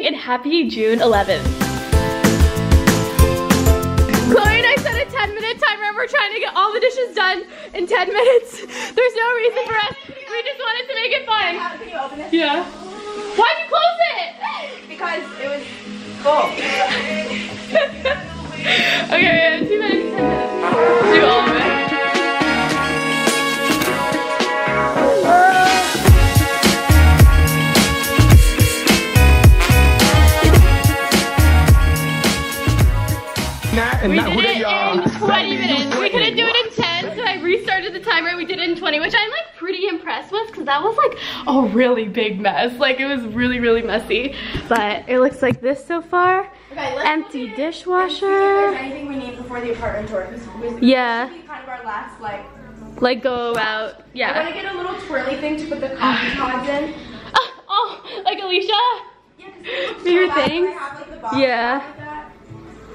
morning and happy June 11th. Chloe and I set a 10-minute timer and we're trying to get all the dishes done in 10 minutes. There's no reason for us. We just wanted to make it fun. Can you open it? Yeah. Why'd you close it? Because it was cold. Okay, we have 2 minutes, 10 minutes. Do all of it. And we did it in 20 minutes. We couldn't do it in 10, so I restarted the timer. We did it in 20, which I'm like pretty impressed with because that was like a really big mess. Like it was really, really messy. But it looks like this so far. Okay, let's empty dishwasher. If there's anything we need before the apartment tour. Yeah. This should be kind of our last like go out. Yeah. I want to get a little twirly thing to put the coffee pods in. Oh, like Alicia? Yeah. Favorite thing? Yeah.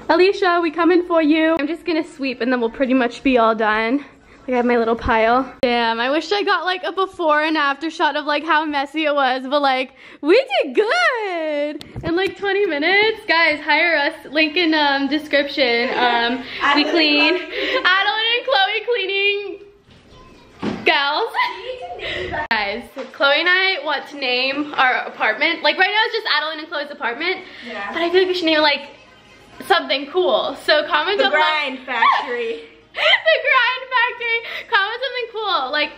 Alicia, we coming for you. I'm just gonna sweep and then we'll pretty much be all done. Like I have my little pile. Damn, I wish I got like a before and after shot of like how messy it was, but like we did good. In like 20 minutes, guys, hire us. Link in description. We clean. Adelaine and Chloe cleaning gals. Guys, Chloe and I want to name our apartment. Like right now it's just Adelaine and Chloe's apartment. Yeah. But I feel like we should name like something cool, so comment the grind factory. The grind factory. Comment something cool, like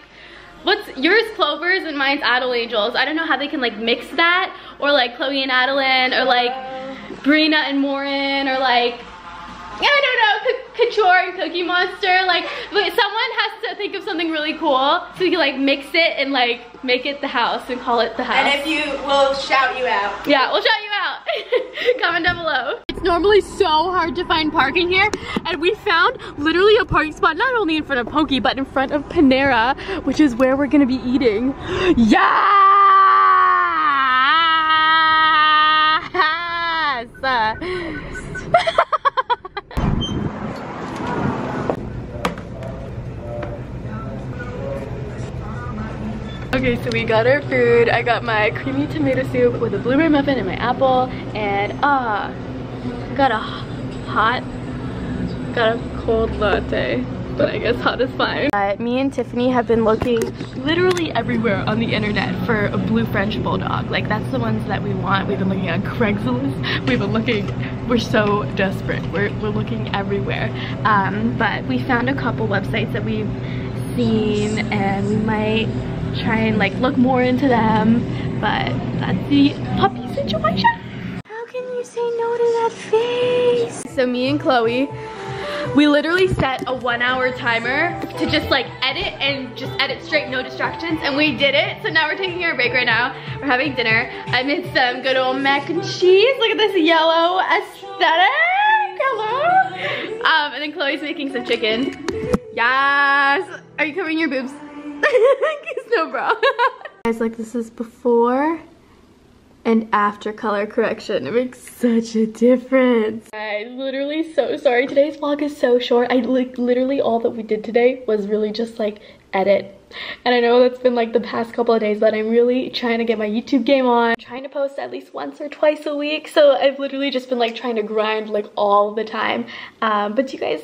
what's yours? Clovers and mine's Adelaide Angels. I don't know how they can like mix that, or like Chloe and Adeline, or like Brina and Morin, or like I don't know, Couture and Cookie Monster. Like someone has to think of something really cool so we can like mix it and like make it the house and call it the house. And if you, we'll shout you out. Yeah, we'll shout you out. Comment down below. It's normally so hard to find parking here, and we found literally a parking spot not only in front of Pokey but in front of Panera, which is where we're gonna be eating. Yes! Okay, so we got our food. I got my creamy tomato soup with a blueberry muffin and my apple, and got a cold latte, but I guess hot is fine. Me and Tiffany have been looking literally everywhere on the internet for a blue French bulldog. Like that's the ones that we want. We've been looking on Craigslist. We've been looking. We're so desperate. We're looking everywhere. But we found a couple websites that we've seen, and we might try and like look more into them, but that's the puppy situation. How can you say no to that face? So me and Chloe, we literally set a 1 hour timer to just like edit and just edit straight, no distractions, and we did it. So now we're taking our break right now. We're having dinner. I made some good old mac and cheese. Look at this yellow aesthetic. Hello. And then Chloe's making some chicken. Yes. Are you covering your boobs? No bra. Guys, like this is before and after color correction. It makes such a difference. I'm literally so sorry. Today's vlog is so short. I like literally all that we did today was really just like edit. And I know that's been like the past couple of days, but I'm really trying to get my YouTube game on. I'm trying to post at least once or twice a week. So I've literally just been like trying to grind like all the time. But do you guys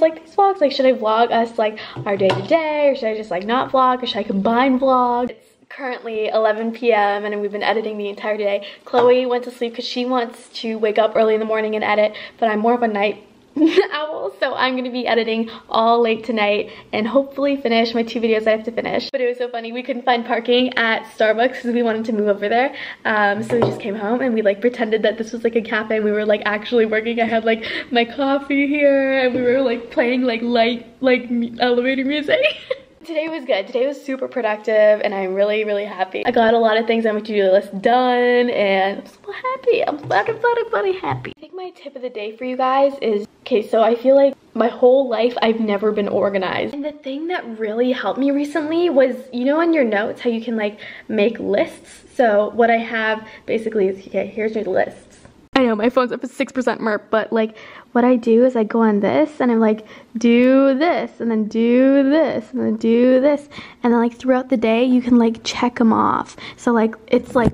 like these vlogs? Like should I vlog us like our day to day, or should I just like not vlog, or should I combine vlog? It's currently 11 p.m. and we've been editing the entire day. Chloe went to sleep because she wants to wake up early in the morning and edit, but I'm more of a night owl, so I'm gonna be editing all late tonight and hopefully finish my 2 videos I have to finish. But it was so funny, we couldn't find parking at Starbucks because we wanted to move over there, so we just came home and we like pretended that this was like a cafe and we were like actually working. I had like my coffee here and we were like playing like light like elevator music. Today was good. Today was super productive and I'm really, really happy. I got a lot of things on my to-do list done and I'm so happy. I'm bloody happy. I think my tip of the day for you guys is, okay, so I feel like my whole life I've never been organized. And the thing that really helped me recently was, you know on your notes how you can like make lists? So what I have basically is, okay, here's your lists. I know my phone's up at 6% merp, but like what I do is I go on this and I'm like do this and then do this and then do this, and then like throughout the day you can like check them off. So like it's like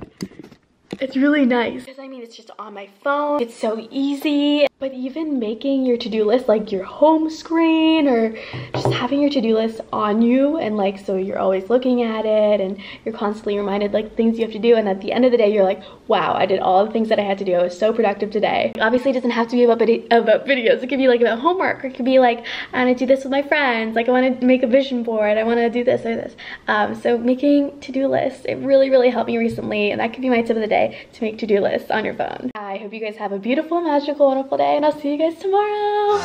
It's really nice because I mean it's just on my phone, it's so easy. But even making your to-do list like your home screen, or just having your to-do list on you, and like so you're always looking at it and you're constantly reminded like things you have to do, and at the end of the day you're like, wow, I did all the things that I had to do, I was so productive today. Obviously it doesn't have to be about videos, it could be like about homework, or it could be like I want to do this with my friends, like I want to make a vision board, I want to do this or this. So making to-do lists, it really helped me recently, and that could be my tip of the day, to make to-do lists on your phone. I hope you guys have a beautiful, magical, wonderful day, and I'll see you guys tomorrow.